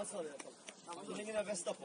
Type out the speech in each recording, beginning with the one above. han sa det i alla fall. Han hänger den västa på.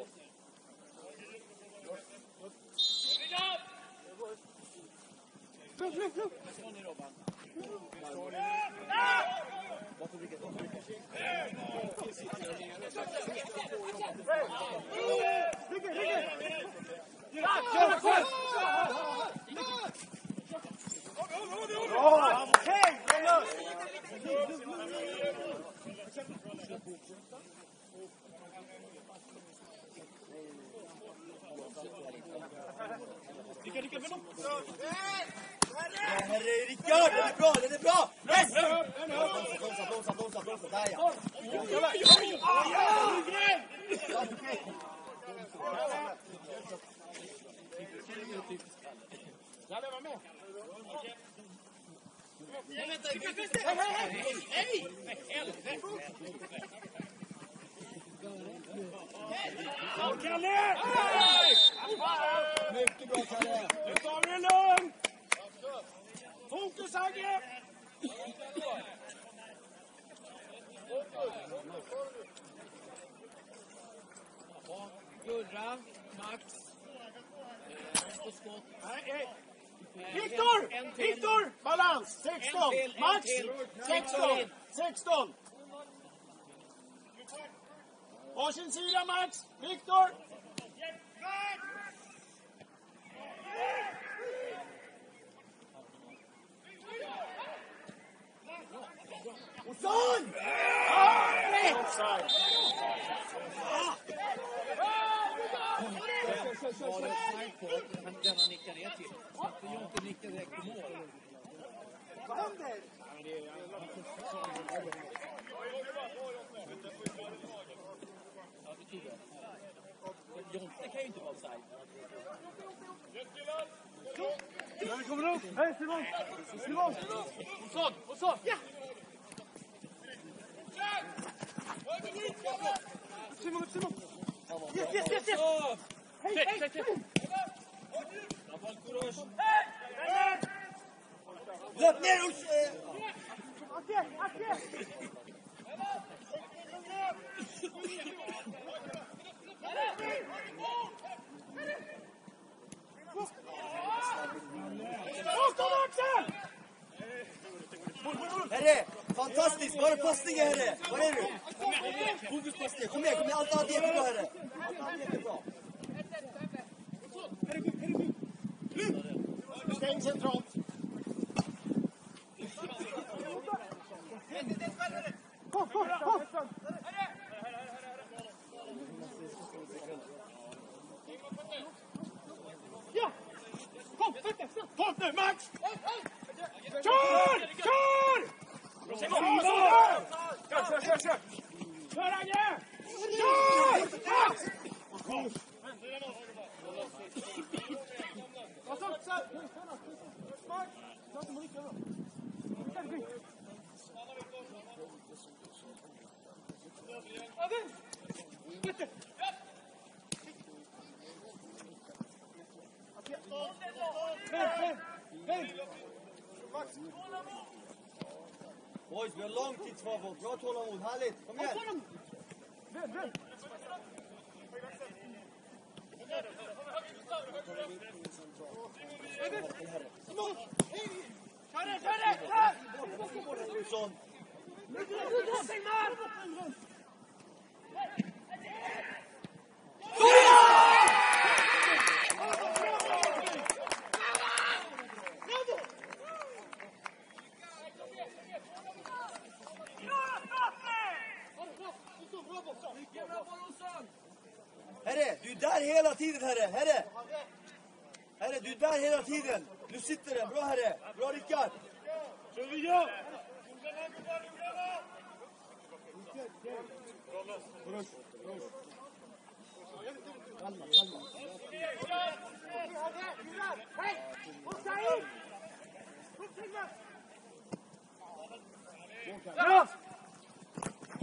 Rickard, det är bra, det är bra! Yes! Blåsa, där ja! Lundgren! Kalle, var med! Nej! Kalle! Mycket bra, Kalle! Nu tar vi det lugnt! Pontus Hagge! Gurra, Max. På skott. Nej, Viktor! Balans! 16! Max! 16! Varsin sida, Max! Viktor! Son! Offside! Men den han nickar ner till. Det gör inte nickar direkt på mål. Vad händer? Jonte kan ju inte vara offside. När vi kommer upp! Hej, Simon! Simon! Osson! Ja! Simon! Yes! Hej! Daval Kurosh! Hej! Löp ner och... Okej! Herre! Fantastiskt! Var är passningen, herre? Var är du? Fokuspassningen! Kom med! Allt annat jättebra, herre! Allt annat jättebra! Herre, stäng centralt! Kom! Ja! Kom nu, Max! Kör! Kör! Kör, Agge! Kör! Max! Boys, vi har lång tid kvar. Bra tålamod, härligt. Kom igen. Herre, du är där hela tiden, herre. Herre, du är där hela tiden. Nu sitter den. Bra, herre. Bra, Rickard. Kör vi igång. Bra!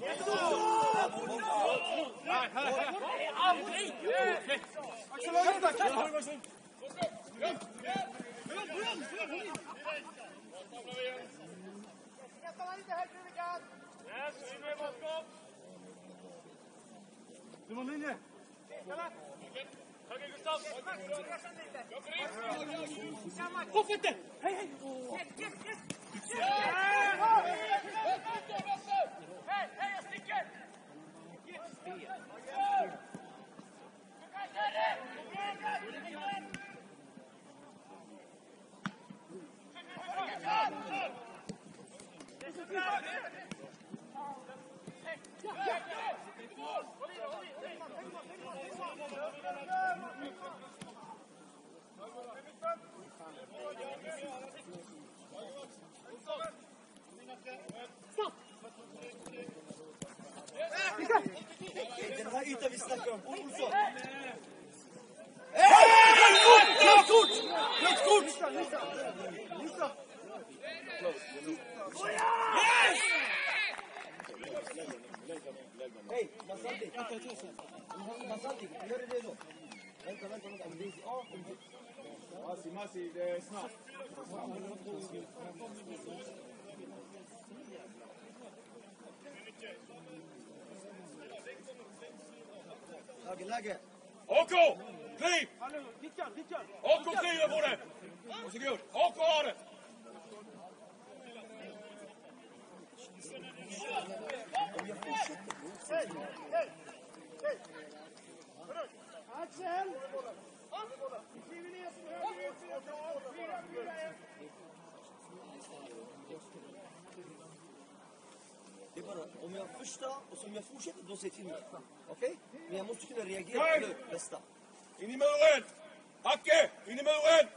Yes, we may have gone. Läge! Håko! Kliv! Håko kliver på det! Varsågod! Håko har det! Axel! Kliver ner som höger! 4-4-1! Det är bara, om jag första och som jag fortsätter, då säger till mig. Okej? Men jag måste kunna reagera på det bästa. In i muren! Hacke! In i muren!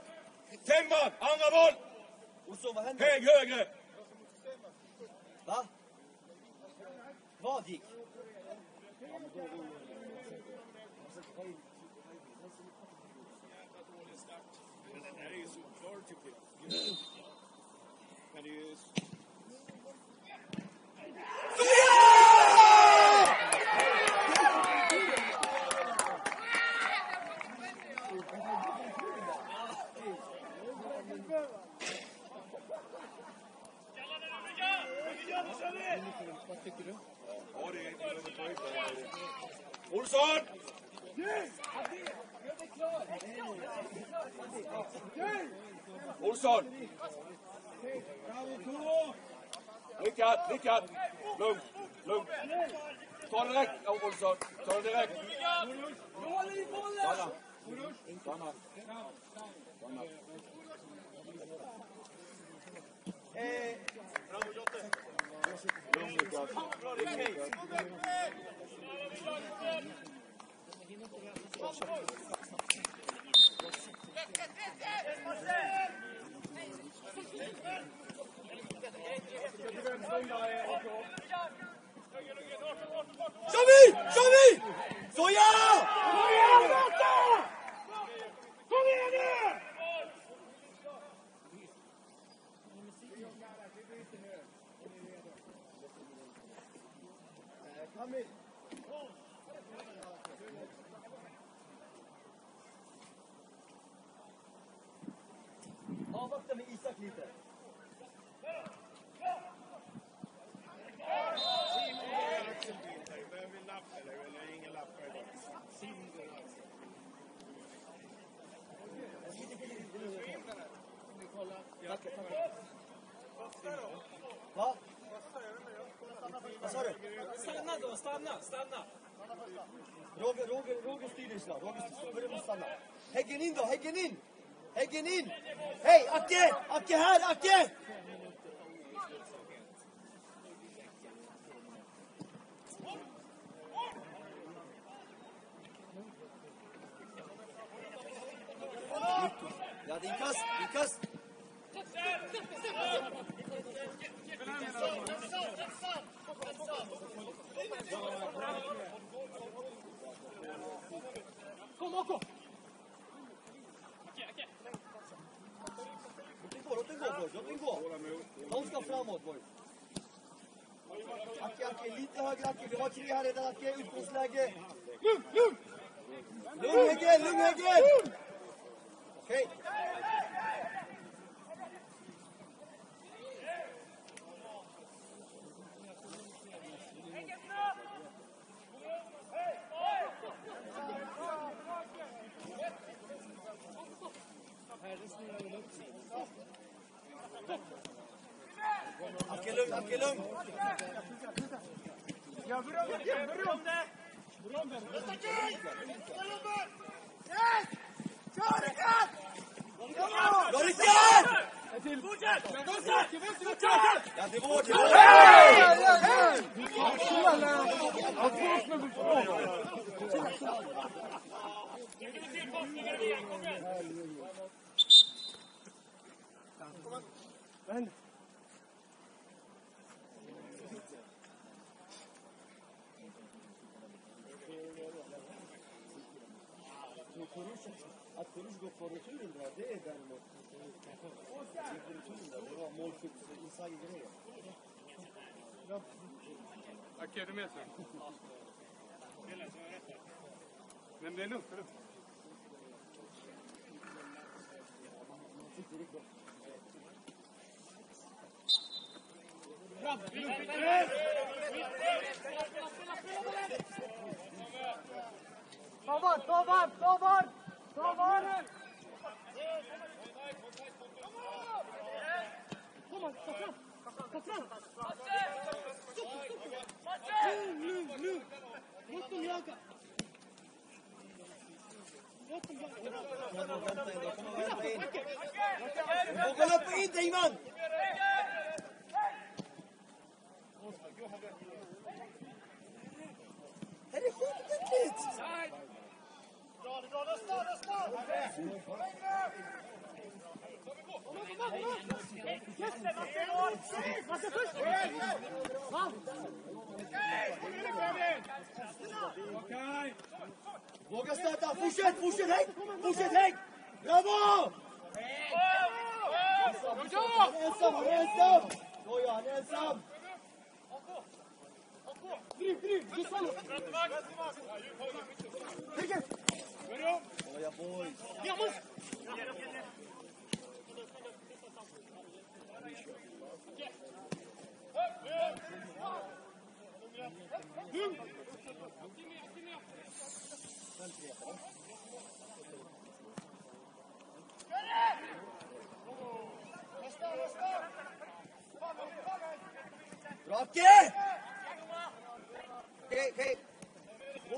Tängvall! Andra boll! Och så, vad händer? Häng högre! Va? Vad gick? Det här är ju så klar typ det. Men det är ju... Vad tycker du? Ja, det är inte möjligt. Olsson! Nej! Jag är klar! Nej! Olsson! Rickard, Rickard! Lugnt, lugnt! Ta den direkt, Olsson! Ta den direkt! Håll i bollen! Stanna! Stanna! Bravo, Jotte! Kör vi! Såja! Kom igen nu! Camille! Avvakta med Isak lite. Vem vill lappa eller ingen lappa idag? Simder alltså. Tack. Va? Vad sa du? Stanna! Roger styr islag. Stanna. Häggen in! Hej, Acke! Acke här! Ja, det är kast! Kom! Okej. Låt den gå. De ska framåt, boys. Acke, lite högre, Acke. Vi har tre här redan, Acke. Utgångsläge. Lugn, Häggen! Okej. Häggen, bra! Hej! Åke lugn. Jag berömmer om det. Berömmer. Yes! Kör Rickard! Gå Rickard! Fortsätt! Ja, det är vårt. Vänd. Att Kurosh går på returen bra, det är däremot det var målskytt inside grejer. Okej, är du med sen? Men det är lugnt, eller? Bra, det är lugnt, eller? Ta var! Kom on! Kom on! Våga starta, fortsätt häng! Bravo! Han är ensam! Driv! Olha, boys. Vamos! Rock it! Hey! Go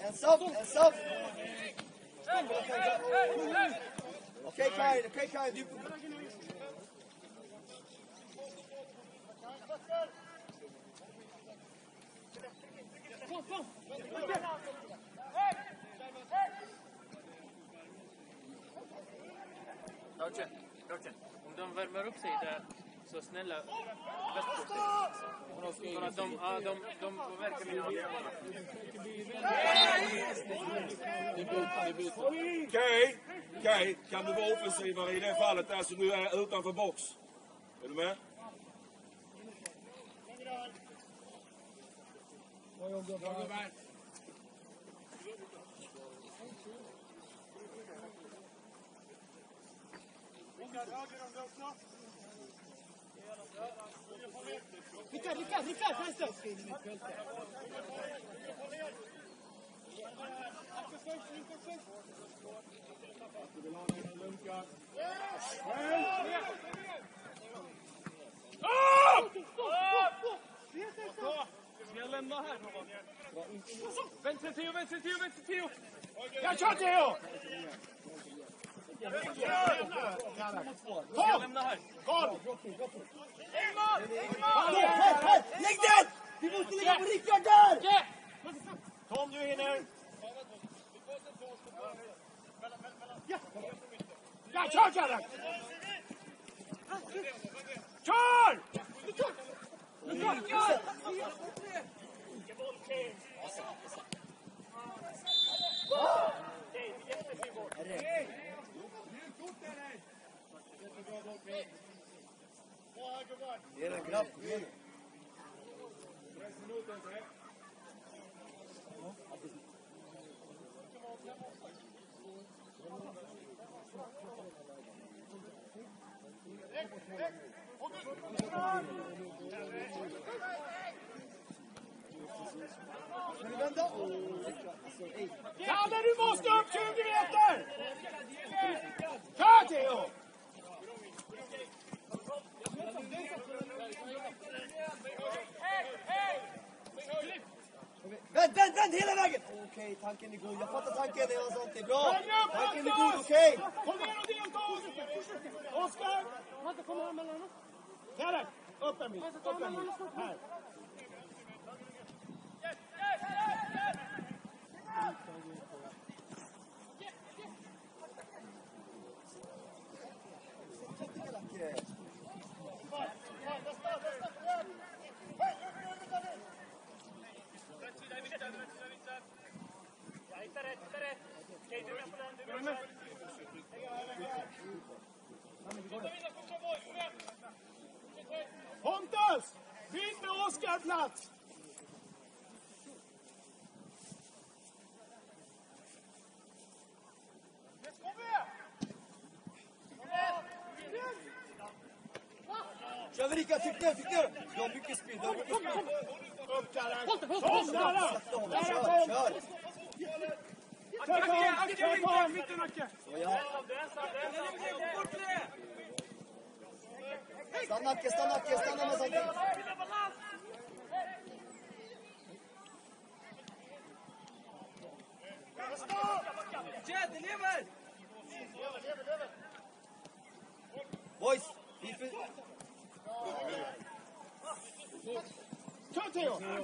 Ensam! Okej Karin, du... Dagen, om de värmer upp sig där så snälla västkusten. För att de verkar mina avgörande. Okej, kan du vara offensivare i det fallet där så du är utanför box? Är du med? Rickard, vänster! Ska jag lämna här? Vänster Theo! Jag kör Theo! Jag lämnar här! Ingmar! Lägg den! Vi måste lägga på Rickard där! Tom, du hinner! Ja, kör! Kör! Kör! Det är en grabb. Kalle, du måste upp 20 meter! Kör Theo! Vänd hela vägen! Okej, tanken är god. Jag fattar tanken. Det är sånt. Det är bra. Tanken är god, okej. Kom ner och delta! Oskar! Vänta, kom här mellan oss. Kalle, upp en bit. Här. Pontus! Byt med Oskar plats! Kör vi Rickard, tyckte! Du har mycket speed, Upp Kalle! Kom Kalle! Kör! Kör på honom, mitten Acke! Stanna med saken! Jed, det lever! Boys! Kör Theo! Kom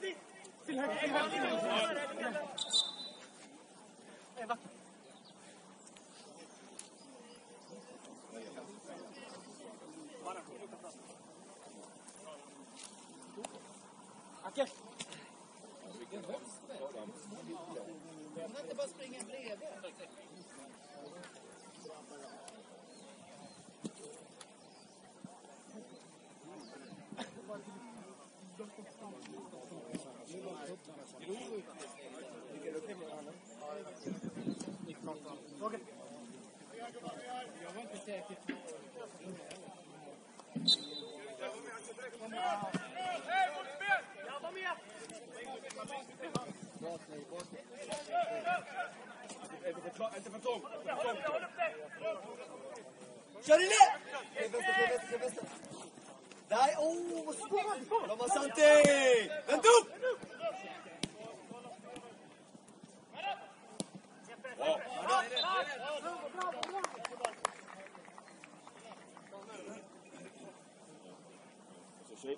dit! Eva! Acke! Vilken höst det är! Jag kan inte bara springa bredvid. Jag var inte säker. Kör i det! Nej, åh, vad skål! De har Santi! Vänt upp!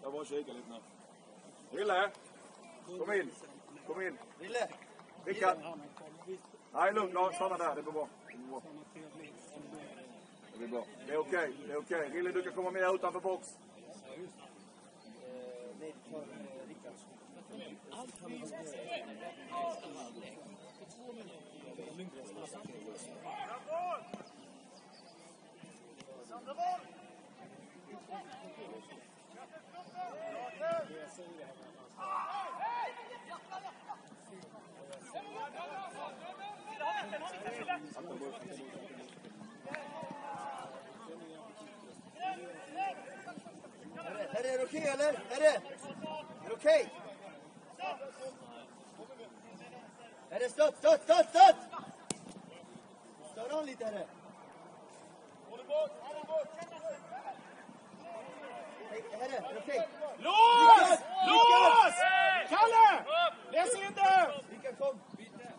Jag bara kikar lite nu. Rille! Kom in! Rille! Rickard! Nej, lugn, stanna där, det går bra. blir bra. Det är okej, det är okej. Rille, du kan komma med utanför box. Nej, det tar Rickard. Allt han har stått för 2 minuter. Lundgren som har satt det. Daval! Daval! Är det okej eller? Är det okej? Är det stopp! Står han lite här? Är det okej? Lås! Kalle! Läs in det! Vilka kom?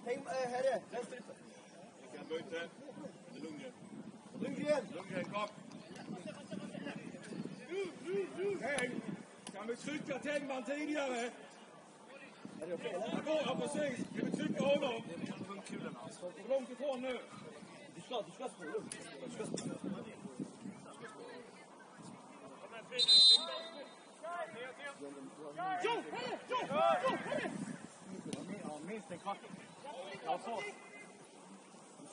Tänk, herre, läs det. Vilka byter? Lundgren, kom. Häng! Kan vi trycka Tängvall tidigare? Ja, precis. Kan vi trycka honom? För långt ifrån nu. Du ska spela lugnt. Jo! Ja, minst en kvart. Ja, så.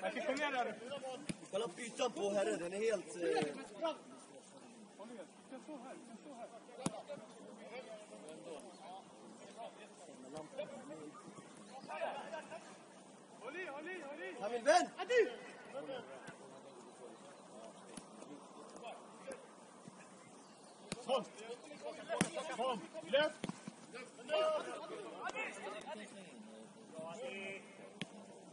Jag fick komma där. Kolla byta på herre, den är helt... Kan stå här. Håll i! Camille, vänd! Adu! Kom! Löp!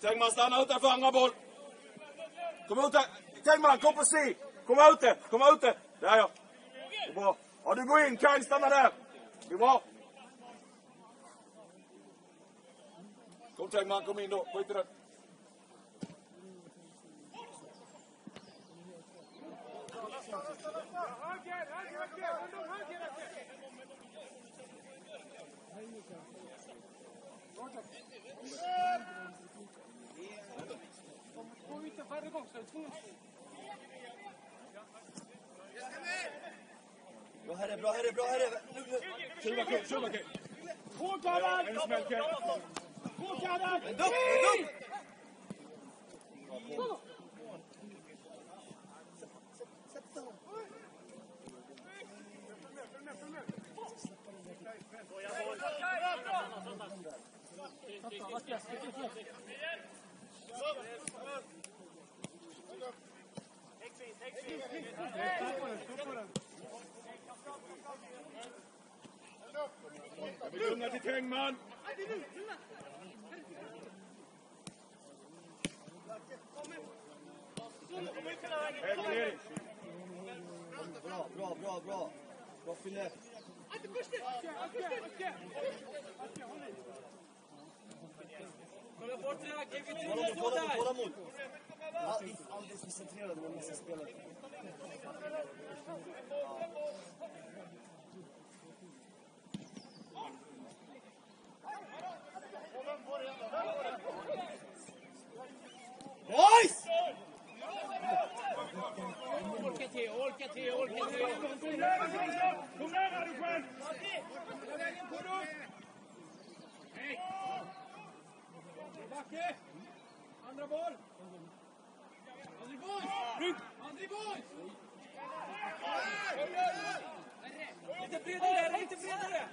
Tängvall, stanna utanför andra boll! Kom ut här! Tängvall, kom på si! Kom ut det! Där ja! Det bra! Ja, du går in! Kaj, stanna där! Det är bra! Kom Tängvall, kom in då! Skit i det! Bra herre! Tjuva kul! Hårdkaran! En dopp! Tängvall! Bra! Bra fyller! Kolla bort det här! Kolla mot! Alldeles koncentrerad med massa spelare. Boys! Orka till! Kom nära dig själv! Hej! Backe! Andra boll! Lite bredare!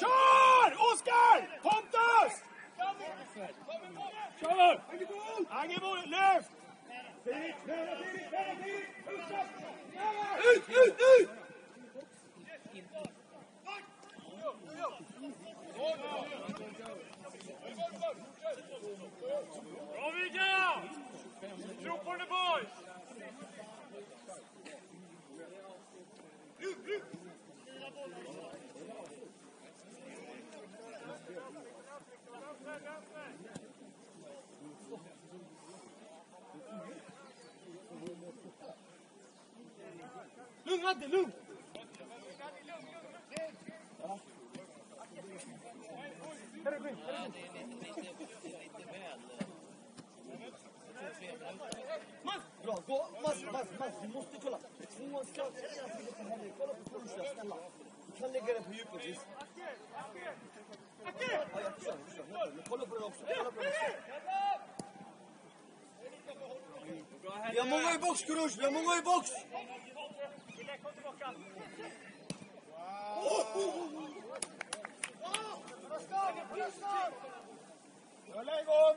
Kör! Oskar! Pontus! Kör! Angebo, lyft! Ut! Bra, Mikael! Tro på det, boys! Lugn, Adde, lugn! Mas, du måste kolla. Tvåan ska... Kolla på Pontus, snälla. Du kan lägga den på djupet, visst. Ja, jag förstår. Men kolla på den också. Vi har många i box, Kurosh. Vi har många i box. Jag lägger igång.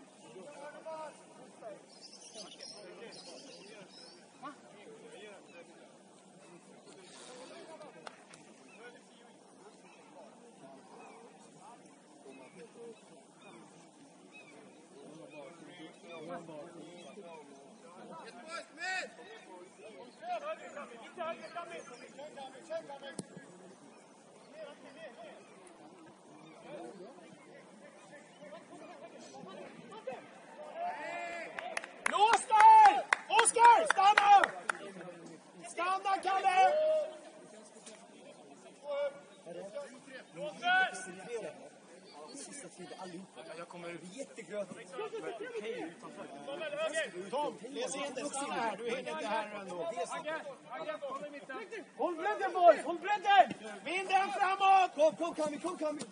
Håll bredden, boys! Håll bredden! Vinden framåt! Kom, Camille!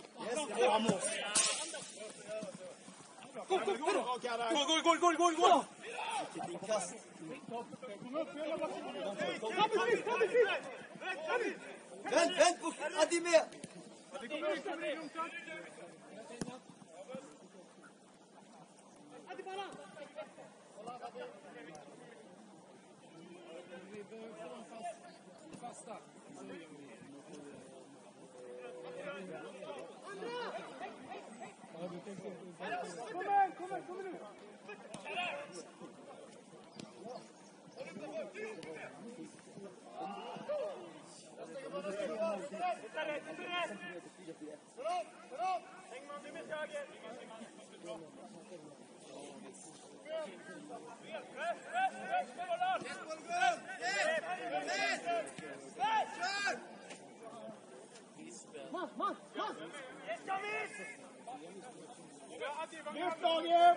Vamos! Gå! Vilken kast! Kom upp! Vänt på Addi med! Addi bara! Fasta. Kom nu! Mas! Lyftdagen!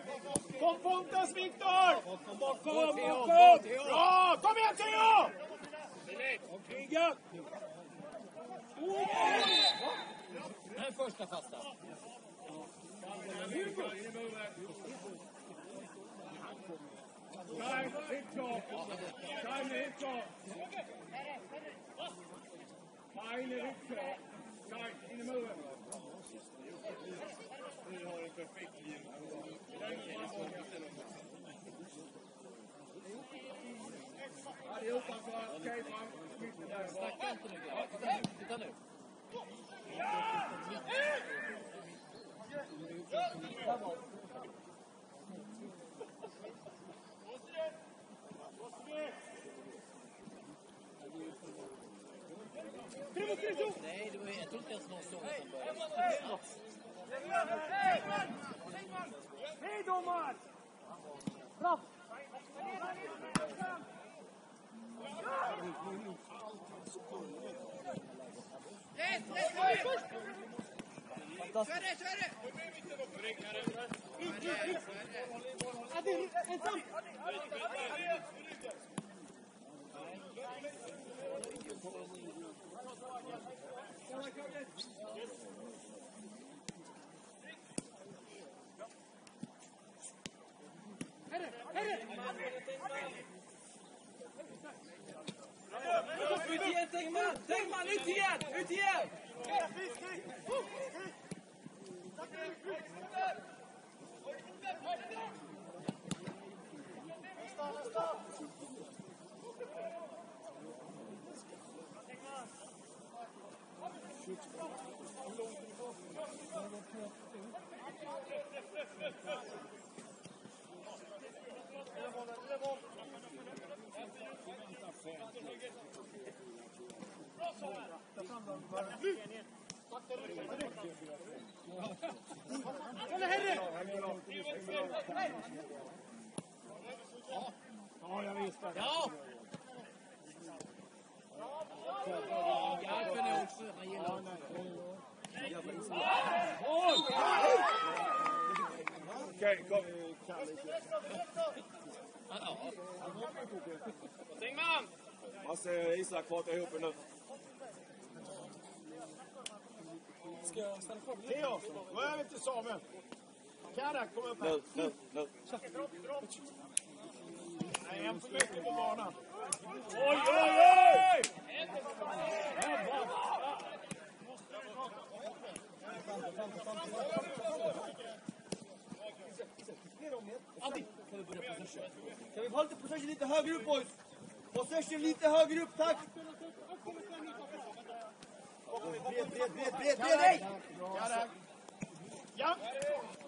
Kom Pontus, Viktor! Kom! Bra! Kom igen, Theo! Kriga! Den första fasta. Time, hit klart! Vi har en perfekt linje. Allihopa för att kejpa. Snacka inte nu. Titta nu. Nej, det var ju inte ens någon sång som började. Hej domar! Bra! Kör! Herre! Tängvall, ut igen! Ut igen! Isak fartar ihop nu. Ska jag stanna kvar? Theo, gå över till Samuel. Karak, kom upp här. Nu. Nej, en för mycket på banan. Oj! Adi, kan vi ha lite procession lite högre upp, boys? Possession lite högre upp, tack! Bred! Ja!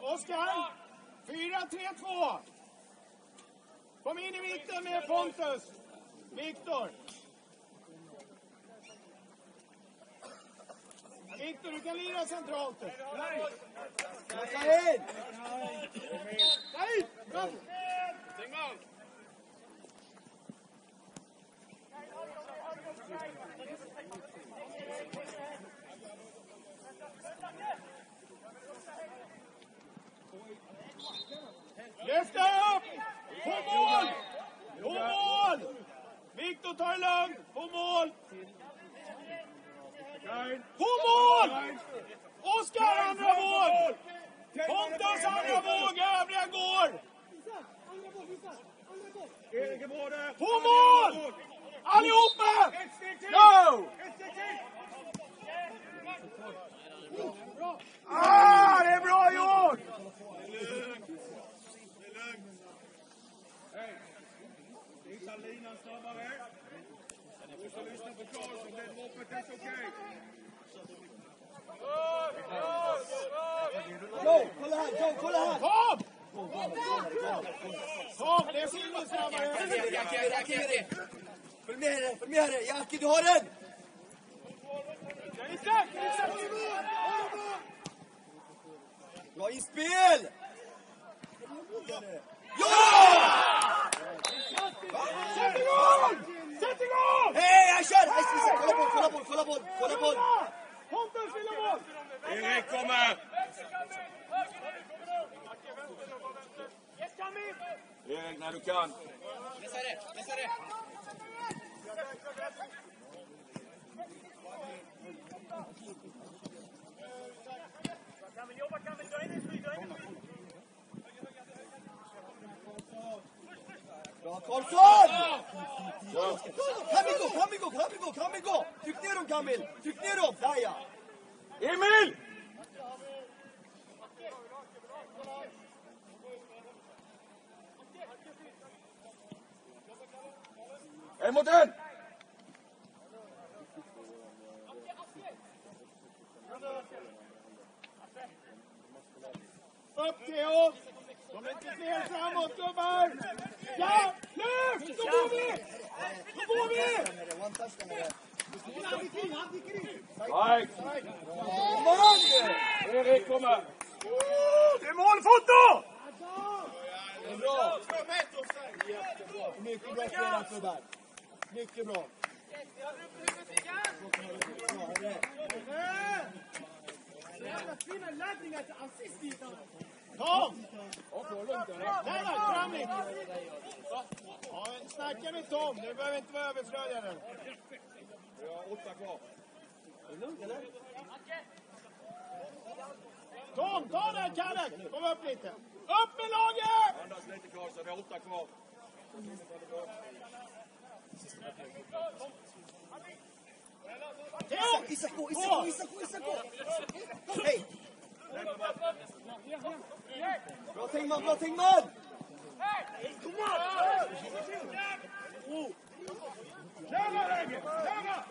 Oskar, 4-3-2. Kom in i mitten med Pontus. Viktor, du kan lira centralt. Nej! Bra! Lyfta upp! På mål! Viktor, ta det lugnt! På mål! På mål! Oskar, andra mål! Pontus, andra våg! Övriga går! På mål! Allihopa! Go! Det är bra gjort! Salina snabbare. Och så lyssna på Karl som blev hoppet. Det är okej. Go! Kolla här! Kom! Följ med dig! Jackie, du har den! Bra inspel! Ja! Sätt igång! Hej, jag kör! Kolla boll! Pontus vill ha boll! Erik kommer! Erik, när du kan! Läsare! Jobba Camille, dra in i skydd! Bra, Karlsson! Camille, gå! Tryck ner dem, Camille! Där ja! Emil! En mot en! Upp till oss! De är inte fler framåt, gubbar! Ja! Löft! Då går vi! Nej! Erik kommer! Det är målfoto! Det är bra! Mycket bra spelat, gubbar! Mycket bra! Jävla fina laddningar till assistbitarna! Tom! Lennart, framligt! Ja, snacka med Tom, du behöver inte vara överflödig nu. Vi har 8 kvar. Är det lugnt eller? Tom, ta den Kalle! Kom upp lite! Upp med laget! Andas lite kvar så vi har 8 kvar. Theo! Isak gå! Hej! Bra Tängvall! Hej! Kom on! Tjena!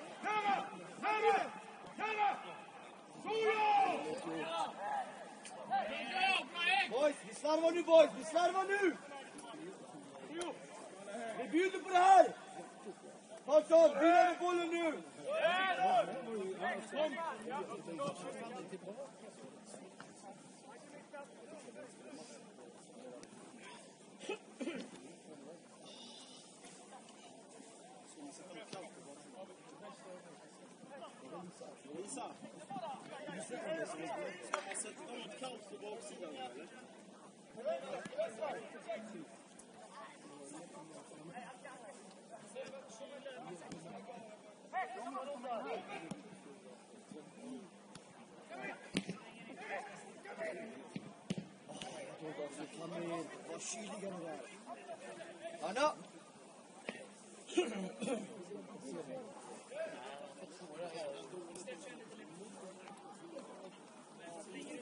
Boys, vi slarvar nu! Vi bjuder på det här! Karlsson, bjuder med bollen nu! Anna!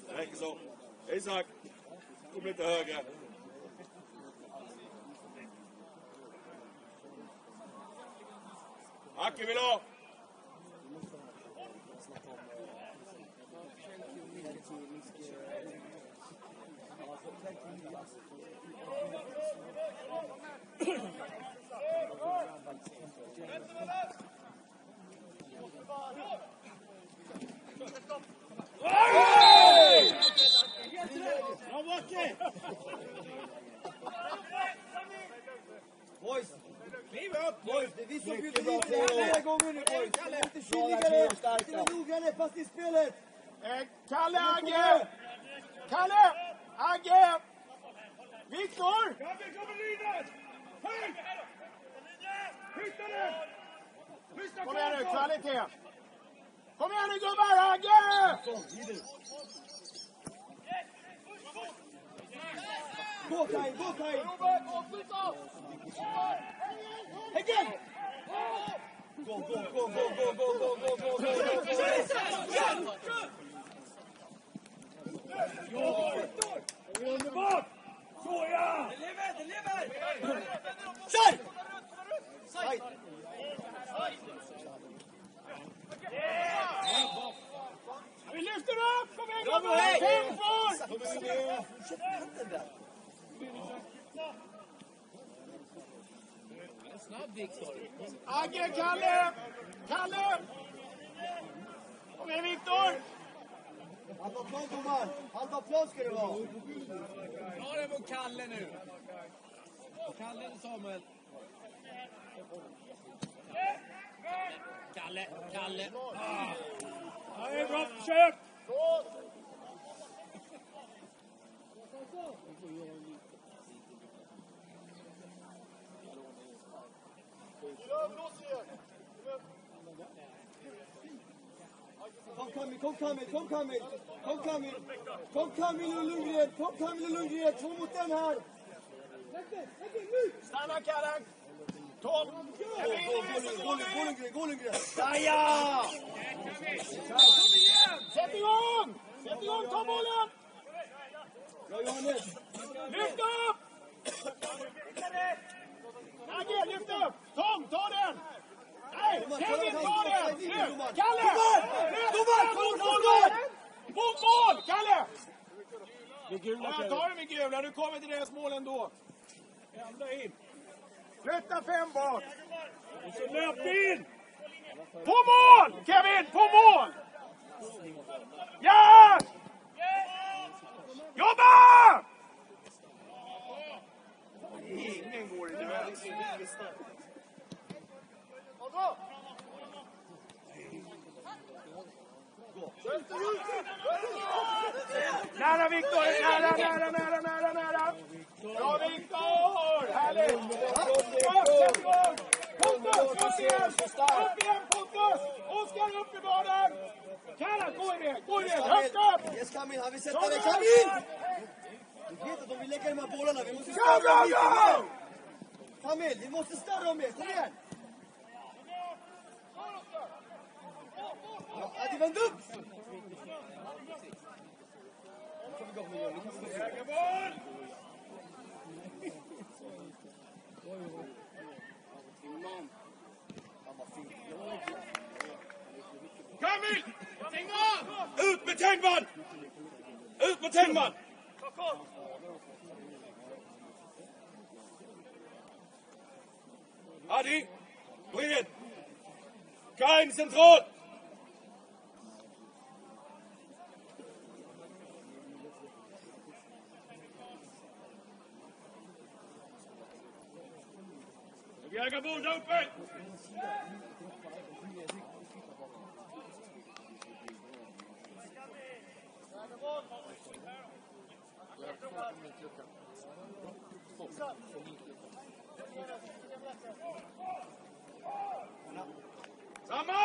Räcker så. Isak, kom lite högre. Aki vill ha! Kalle! Viktor! Kom igen! Kom igen nu, kvalitet! Kom igen nu, gubbar! Agge! Gå, Kai! Häggen! Gå! Såja! Det lever! Kör! Sajt! Vi lyfter upp! Kom igen! Kom igen! Kom igen! Agge, Kalle! Kalle! Kom igen, Viktor! Han tar plåt, domar! Han tar plåt ska det vara! Dra det mot Kalle nu! Kalle och Samuel! Kalle, Kalle! Ah. Ja, det är bra försök! Kom Camille och Lundgren, två mot den här! Stanna Karang! Tom! Gå Lundgren! Jaja! Sätt igång, ta bollen! Bra Johannes! Lyft upp! Agge, lyft upp! Tom, ta den! Nej, Kevin, ta den! Kalle! Domar! Mot mål, Kalle! Ja, ta den med gula, du kommer till deras mål ändå. Ända in. Flytta 5 bak. Och så löp in! På mål, Kevin, på mål! Ja! Jobba! Ingen går i det här. Nära Viktor, nära. Bra Viktor! Härligt! Pontus! Oskar upp i banan! Karla, gå i väg! Högt upp! Yes, Camille, han vill sätta dig. Camille! Du vet att de vill lägga de här bollarna. Vi måste stanna dem. Camille, vi måste stanna dem med. Kom igen! Adi, vänd upp! Jägerboll! Camille! Tängvall! Ut med Tängvall! Adi! Bringen! Kein Zentral! Jägerboll där uppe! Samma!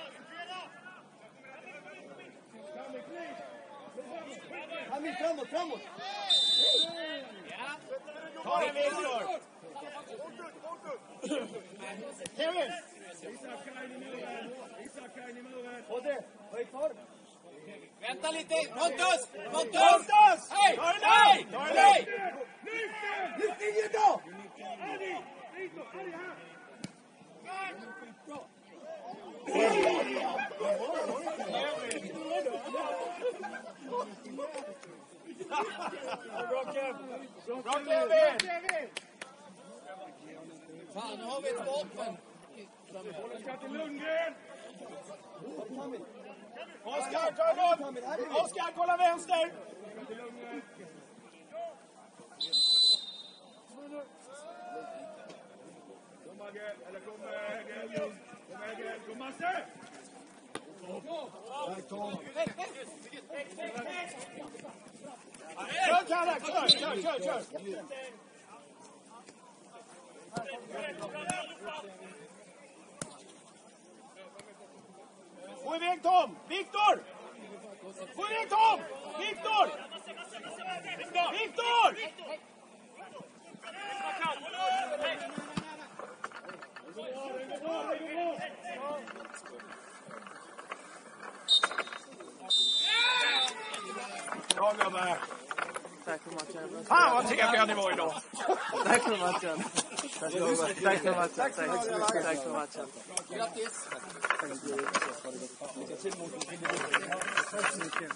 Han vill framåt! Ja! Ta den Viktor! Kevin! Vissa kan i muren! Både, vad är kvar? Vänta lite! Pontus! Hej! Nej! Lyft ingen då! Bra Kevin! Fan, nu har vi ett vapen! Bollen ska till Lundgren! Oskar, Kargård! Oskar, kolla vänster! Kom Masse! Kör, Kalle! Kör! Få iväg Tom! Viktor! Få iväg Tom! Viktor! Viktor! Bra gubbar! Tack för matchen. Fan vad trevliga ni var idag! Tack för matchen. Tack för matchen. Grattis! Tack så mycket.